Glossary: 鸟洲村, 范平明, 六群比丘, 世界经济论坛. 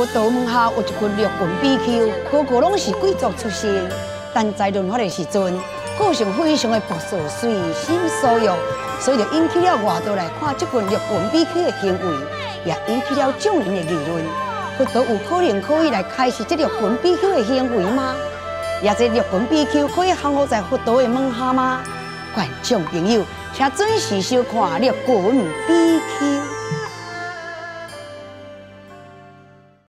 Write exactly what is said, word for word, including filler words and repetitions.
我桃门下有一群陆军比丘，个个拢是贵族出身，但在轮法的时阵，个性非常的朴素、随心所欲，所以就引起了外道来看这群陆军比丘的行为，也引起了众人的议论。佛陀有可能可以来开始这陆军比丘的行为吗？也这陆军比丘可以降伏在佛陀的门下吗？观众朋友，请准时收看陆军比丘。